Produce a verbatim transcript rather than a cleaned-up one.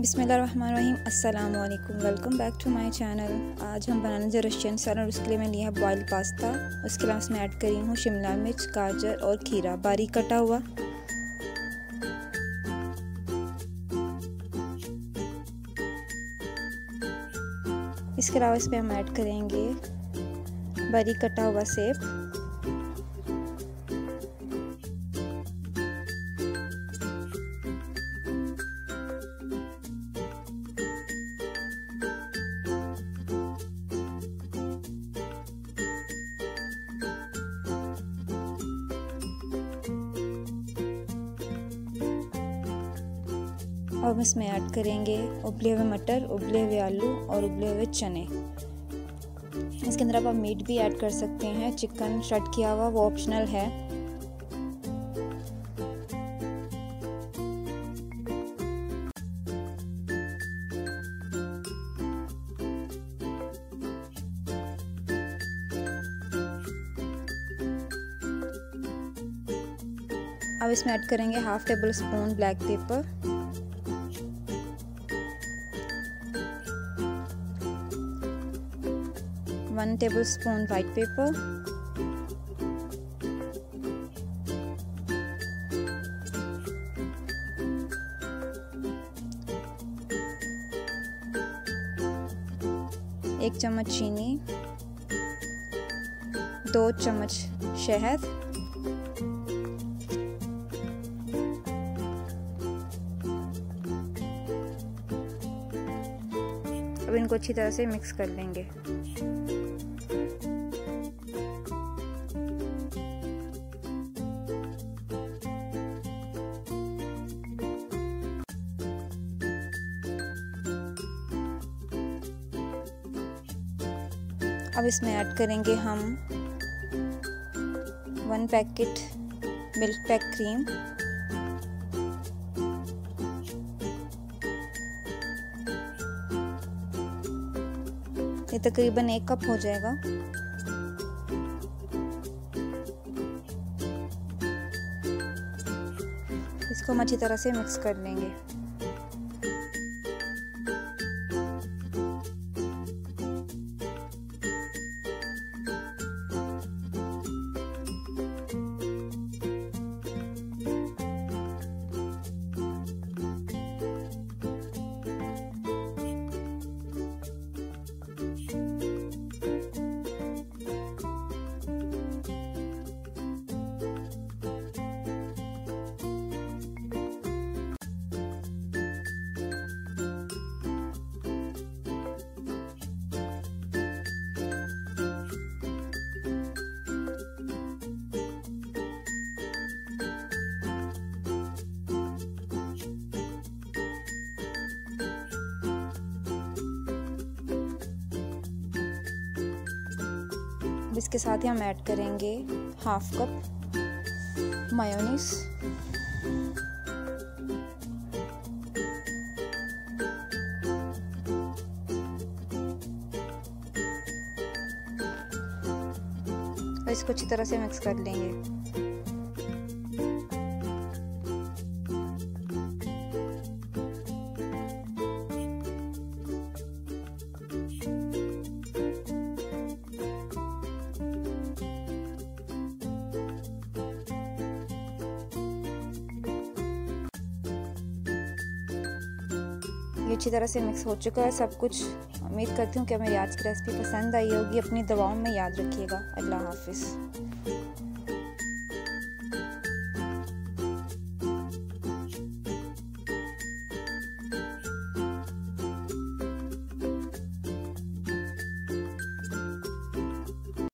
बिस्मिल्लाहिर्रहमानिर्रहीम, अस्सलामु अलैकुम। Welcome back to my channel. आज हम बनाने जा रशियन सैलड। उसके लिए मैंने लिया है बॉयल पास्ता। उसके लिए उसमें ऐड करी हूँ शिमला मिर्च, गाजर और खीरा बारीक कटा हुआ। इसके अलावा इसमें हम ऐड करेंगे बारीक कटा हुआ सेब। अब इसमें ऐड करेंगे उबले हुए मटर, उबले हुए आलू और उबले हुए चने। इसके अंदर आप मीट भी ऐड कर सकते हैं, चिकन शट किया हुआ वो ऑप्शनल है। अब इसमें ऐड करेंगे half tablespoon black pepper. One tablespoon white pepper, एक चम्मच चीनी, दो चम्मच शहद, अब इनको अच्छी तरह से मिक्स कर लेंगे। अब इसमें ऐड करेंगे हम one packet milk pack cream, ये तकरीबन एक कप हो जाएगा। इसको हम अच्छी तरह से मिक्स कर लेंगे। इसके साथ ही हम ऐड करेंगे हाफ कप मायोनीज, और इसको अच्छी तरह से मिक्स कर लेंगे। ये अच्छी तरह से मिक्स हो चुका है सब कुछ। उम्मीद करती हूँ कि मेरी आज की रेसिपी पसंद आई होगी। अपनी दुआओं में याद रखिएगा। अल्लाह हाफिज़।